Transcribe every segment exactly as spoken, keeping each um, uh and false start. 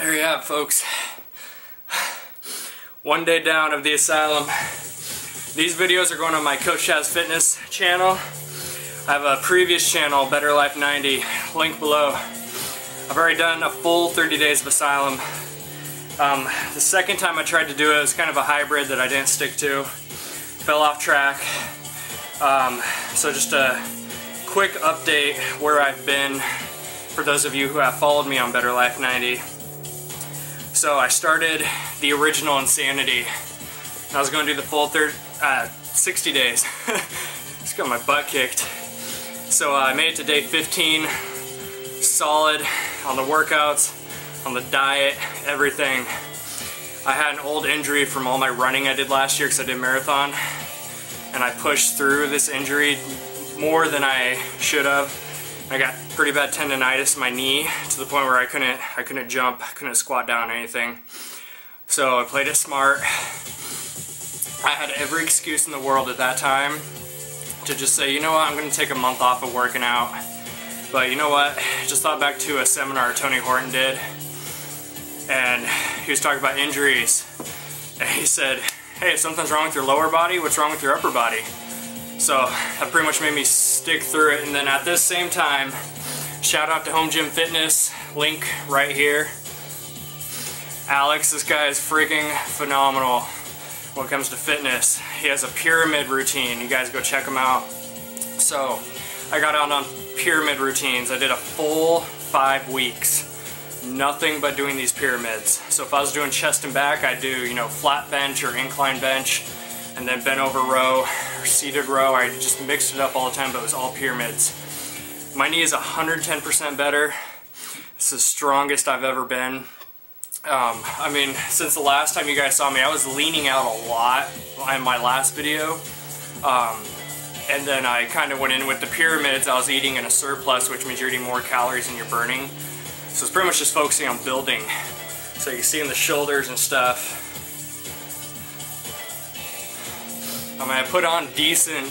There you have, folks. One day down of the asylum. These videos are going on my Coach Chaz Fitness channel. I have a previous channel, Better Life ninety, link below. I've already done a full thirty days of asylum. Um, the second time I tried to do it, it was kind of a hybrid that I didn't stick to. Fell off track. Um, so just a quick update where I've been for those of you who have followed me on Better Life ninety. So I started the original Insanity. I was going to do the full third, uh, sixty days. Just got my butt kicked. So uh, I made it to day fifteen, solid on the workouts, on the diet, everything. I had an old injury from all my running I did last year because I did marathon, and I pushed through this injury more than I should have. I got pretty bad tendonitis in my knee to the point where I couldn't, I couldn't jump, I couldn't squat down or anything. So I played it smart. I had every excuse in the world at that time to just say, you know what, I'm going to take a month off of working out. But you know what, I just thought back to a seminar Tony Horton did, and he was talking about injuries, and he said, hey, if something's wrong with your lower body, what's wrong with your upper body? So that pretty much made me stick through it. And then at this same time, shout out to Home Gym Fitness, link right here. Alex, this guy is freaking phenomenal when it comes to fitness. He has a pyramid routine. You guys go check him out. So I got out on pyramid routines. I did a full five weeks. Nothing but doing these pyramids. So if I was doing chest and back, I'd do, you know, flat bench or incline bench, and then bent over row or seated row. I just mixed it up all the time, but it was all pyramids. My knee is one hundred ten percent better. It's the strongest I've ever been. Um, I mean, since the last time you guys saw me, I was leaning out a lot in my last video. Um, and then I kind of went in with the pyramids. I was eating in a surplus, which means you're eating more calories than you're burning. So it's pretty much just focusing on building. So you can see in the shoulders and stuff. I mean, I put on decent,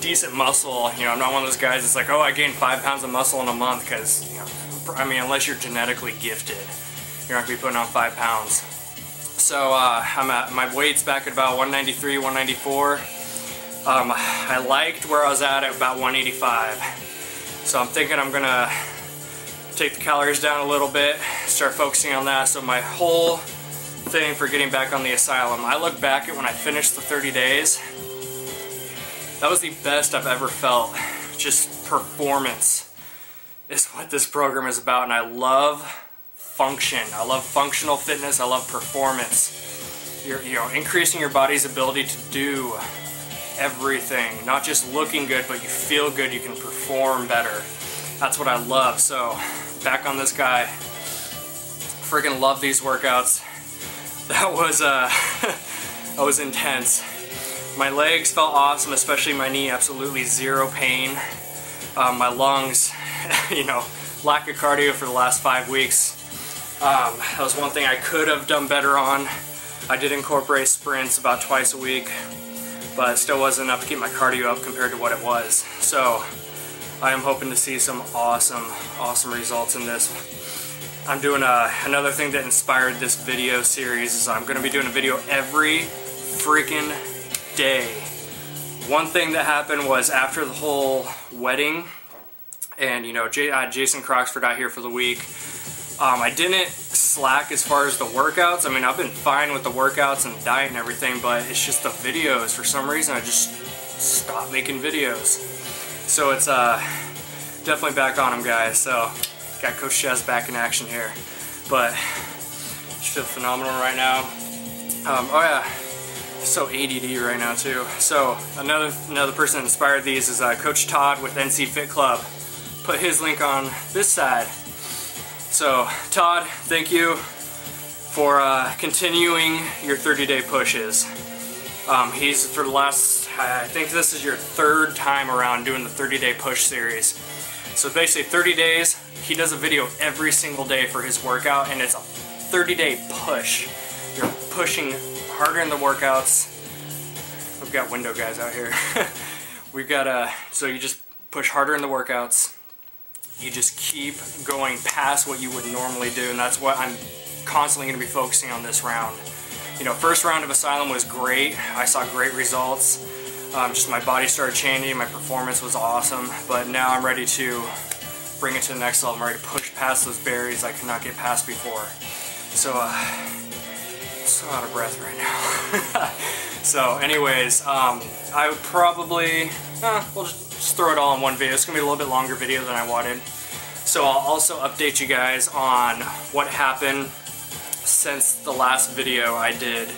decent muscle. You know, I'm not one of those guys that's like, oh, I gained five pounds of muscle in a month, because, you know, I mean, unless you're genetically gifted, you're not gonna be putting on five pounds. So uh, I'm at my weight's back at about one ninety-three, one ninety-four. Um, I liked where I was at at about one eighty-five. So I'm thinking I'm gonna take the calories down a little bit, start focusing on that. So my whole thing for getting back on the asylum, I look back at when I finished the thirty days. That was the best I've ever felt. Just performance is what this program is about, and I love function. I love functional fitness. I love performance. You're, you know, increasing your body's ability to do everything, not just looking good, but you feel good. You can perform better. That's what I love. So back on this guy. Freaking love these workouts. That was uh, that was intense. My legs felt awesome, especially my knee, absolutely zero pain. Um, my lungs, you know, lack of cardio for the last five weeks. Um, that was one thing I could have done better on. I did incorporate sprints about twice a week, but it still wasn't enough to keep my cardio up compared to what it was. So I am hoping to see some awesome, awesome results in this. I'm doing a, another thing that inspired this video series is I'm going to be doing a video every freaking day. Day. One thing that happened was after the whole wedding, and you know, J uh, Jason Croxford out here for the week, um, I didn't slack as far as the workouts. I mean, I've been fine with the workouts and the diet and everything, but it's just the videos. For some reason, I just stopped making videos. So it's uh, definitely back on them, guys. So got Coach Chaz back in action here, but just feel phenomenal right now. Um, oh yeah. So A D D right now too. So another another person that inspired these is uh, Coach Todd with N C Fit Club. Put his link on this side. So Todd, thank you for uh, continuing your thirty-day pushes. Um, he's for the last, I think this is your third time around doing the thirty-day push series. So basically thirty days, he does a video every single day for his workout, and it's a thirty-day push. You're pushing harder in the workouts. We've got window guys out here. We've got uh, so you just push harder in the workouts. You just keep going past what you would normally do, and that's what I'm constantly going to be focusing on this round. You know, first round of Asylum was great. I saw great results. Um, just my body started changing. My performance was awesome. But now I'm ready to bring it to the next level. I'm ready to push past those barriers I could not get past before. So, uh, I'm so out of breath right now. So, anyways, um, I would probably, eh, we'll just, just throw it all in one video. It's going to be a little bit longer video than I wanted. So I'll also update you guys on what happened since the last video I did,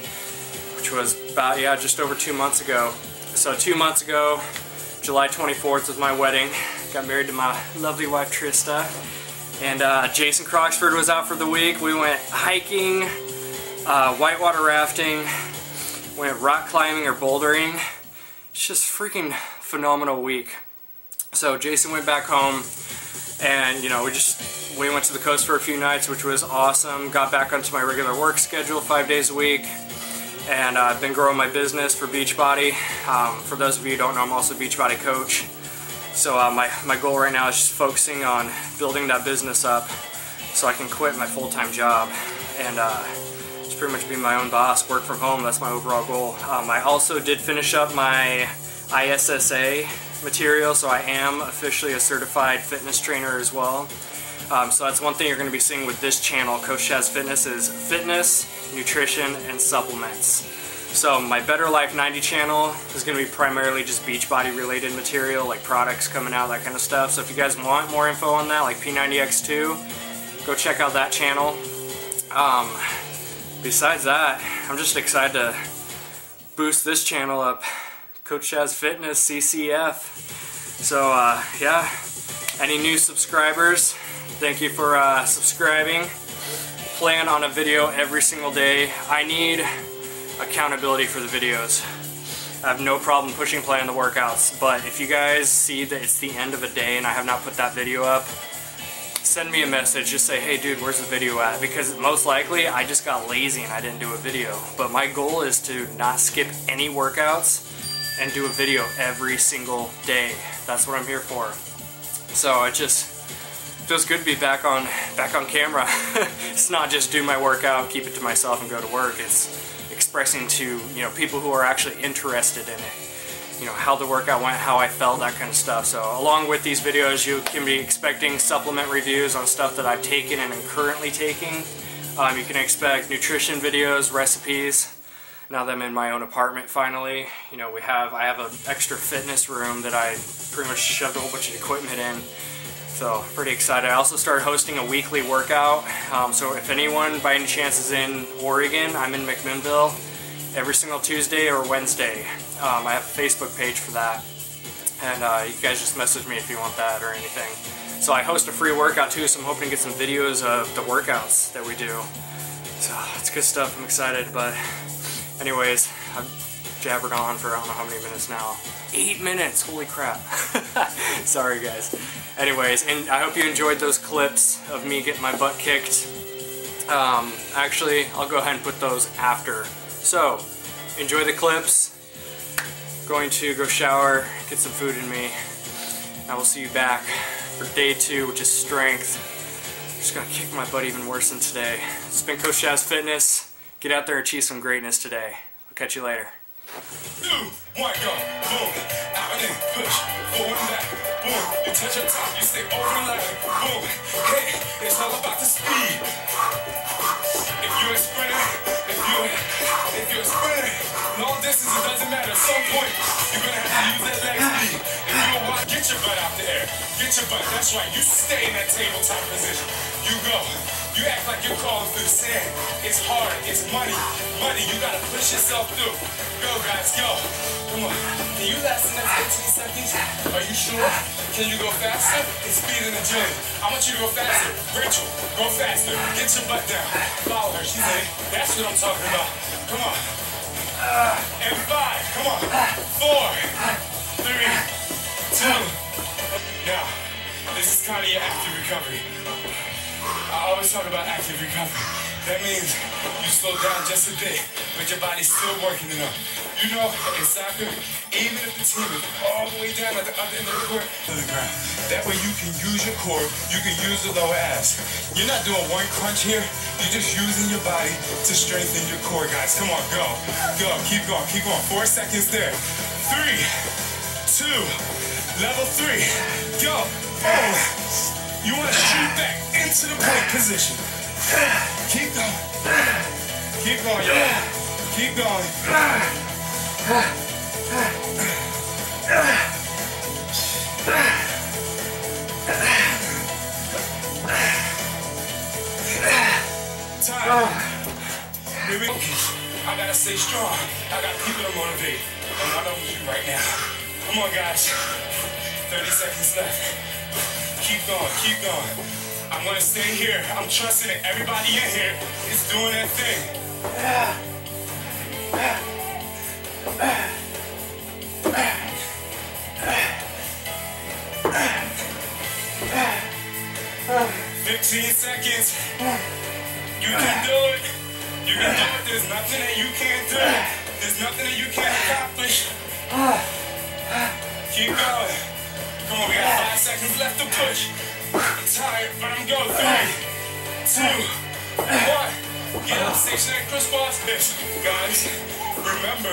which was about, yeah, just over two months ago. So two months ago, July twenty-fourth was my wedding. Got married to my lovely wife, Trista. And uh, Jason Croxford was out for the week. We went hiking, uh, whitewater rafting, went rock climbing or bouldering. It's just a freaking phenomenal week. So Jason went back home, and you know, we just we went to the coast for a few nights, which was awesome. Got back onto my regular work schedule five days a week, and I've uh, been growing my business for Beachbody. Um, for those of you who don't know, I'm also a Beachbody coach. So uh, my, my goal right now is just focusing on building that business up so I can quit my full-time job and uh, just pretty much be my own boss, work from home. That's my overall goal. Um, I also did finish up my I S S A material, so I am officially a certified fitness trainer as well. Um, so that's one thing you're going to be seeing with this channel, Coach Chaz Fitness, is fitness, nutrition, and supplements. So my Better Life ninety channel is going to be primarily just Beachbody related material, like products coming out, that kind of stuff. So if you guys want more info on that, like P ninety X two, go check out that channel. Um, besides that, I'm just excited to boost this channel up. Coach Chaz Fitness, C C F. So uh, yeah, any new subscribers, thank you for uh, subscribing. Plan on a video every single day. I need accountability for the videos. I have no problem pushing play on the workouts, but if you guys see that it's the end of a day and I have not put that video up, send me a message. Just say, hey dude, where's the video at? Because most likely I just got lazy and I didn't do a video. But my goal is to not skip any workouts and do a video every single day. That's what I'm here for. So it just feels good to be back on back on camera. It's not just do my workout, keep it to myself and go to work. It's expressing to, you know, people who are actually interested in it, you know, how the workout went, how I felt, that kind of stuff. So along with these videos, you can be expecting supplement reviews on stuff that I've taken and am currently taking. Um, you can expect nutrition videos, recipes. Now that I'm in my own apartment finally, you know, we have, I have an extra fitness room that I pretty much shoved a whole bunch of equipment in, so pretty excited. I also started hosting a weekly workout, um, so if anyone by any chance is in Oregon, I'm in McMinnville every single Tuesday or Wednesday. Um, I have a Facebook page for that, and uh, you guys just message me if you want that or anything. So I host a free workout too, so I'm hoping to get some videos of the workouts that we do. So it's good stuff, I'm excited, but anyways, I've jabbered on for I don't know how many minutes now. Eight minutes, holy crap. Sorry guys. Anyways, and I hope you enjoyed those clips of me getting my butt kicked. Um, actually, I'll go ahead and put those after. So, enjoy the clips. Going to go shower, get some food in me. I will see you back for day two, which is strength. I'm just gonna kick my butt even worse than today. It's been Coach Chaz Fitness. Get out there and achieve some greatness today. I'll catch you later. Two, one, go, boom. Out and push, forward and back, boom. You touch your top, you stay over like, boom. Hey, it's all about the speed. If you're a sprinter, if you're, if you're a sprinter, long distance, it doesn't matter. At some point, you're gonna have to use that leg speed. If you don't want, get your butt out there. Get your butt, that's right. You stay in that tabletop position. You go. You act like you're calling through the sand. It's hard, it's money, money. You gotta push yourself through. Go guys, go. Come on. Can you last the next eighteen seconds? Are you sure? Can you go faster? It's speed in the gym. I want you to go faster. Rachel, go faster. Get your butt down. Follow her, she's in. That's what I'm talking about. Come on. And five, come on. Four, three, two. Now, this is kind of your active recovery. I always talk about active recovery. That means you slow down just a bit, but your body's still working enough. You know, in soccer, even if the team is all the way down at the other end of the court, to the ground. That way you can use your core, you can use the lower abs. You're not doing one crunch here, you're just using your body to strengthen your core, guys. Come on, go, go, keep going, keep going. Four seconds there. Three, two, level three, go. Boom. You want to shoot back into the point position. Keep going. Keep going, y'all. Keep going. Time. Here we go. I gotta stay strong. I gotta keep it motivated. I'm not over you right now. Come on, guys. thirty seconds left. Keep going, keep going. I'm gonna stay here. I'm trusting that everybody in here is doing their thing. fifteen seconds. You can do it. You can do it. There's nothing that you can't do. There's nothing that you can't accomplish. Keep going. Come on, we got five seconds left to push. I'm tired, but I'm going. Three, two, one. Get up, station at Chris Boss. Guys, remember,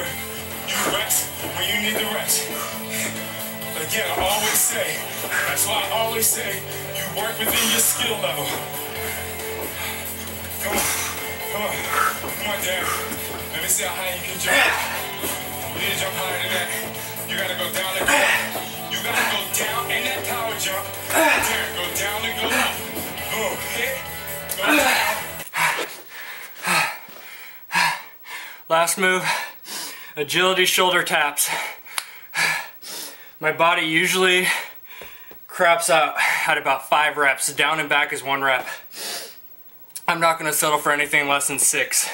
you rest when you need to rest. Again, I always say, that's why I always say, you work within your skill level. Come on, come on, come on, Dan. Let me see how high you can jump. You need to jump higher than that. You gotta go down and go. You gotta go down in that power jump. There, go down and go up. Boom, hit, go down. Last move, agility shoulder taps. My body usually craps out at about five reps. Down and back is one rep. I'm not gonna settle for anything less than six.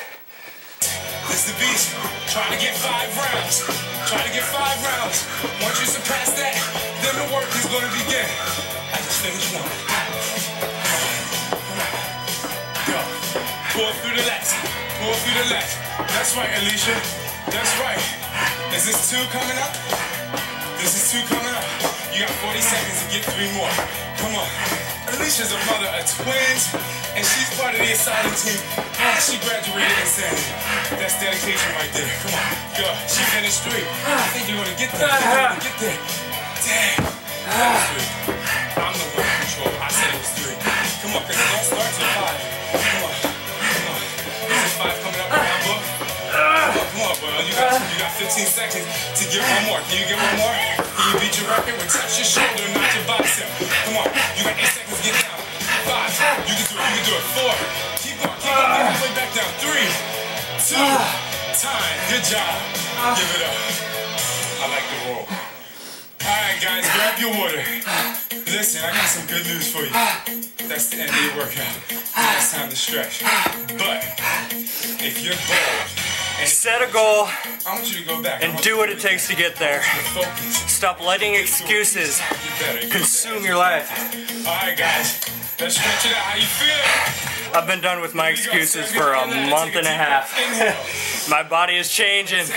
This is the beast, try to get five rounds, try to get five rounds. Once you surpass that, then the work is going to begin. I just finished one. Go, pull through the left, pull through the left. That's right, Alicia, that's right. Is this two coming up? This is two coming up. You got forty seconds to get three more. Come on. Alicia's a mother of twins, and she's part of the Asylum team. And she graduated Insanity. That's dedication right there. Come on, go. She finished three. I think you want to get there. You want to get there. Damn. That was three. I'm the one in control. I said it was three. Come on, because it don't start till five. Come on, come on. Is it five coming up in my book? Come on, bro. You got, you got fifteen seconds to get one more. Can you get one more? Can you beat your record? Well, touch your shoulder, not your bicep. Come on. You got eight seconds to get down. Five. You can do it. You can do it. Four. Keep going. Keep going. Make your way back down. Three. Two. Time. Good job. Give it up. I like the roll. All right, guys. Grab your water. Listen, I got some good news for you. That's the end of your workout. Now it's time to stretch. But if you're bold, and set a goal I want you to go back. and do what it takes to get there. Stop letting excuses consume your life. Alright guys, let's stretch it out. How you feel? I've been done with my excuses for a month and a half. My body is changing.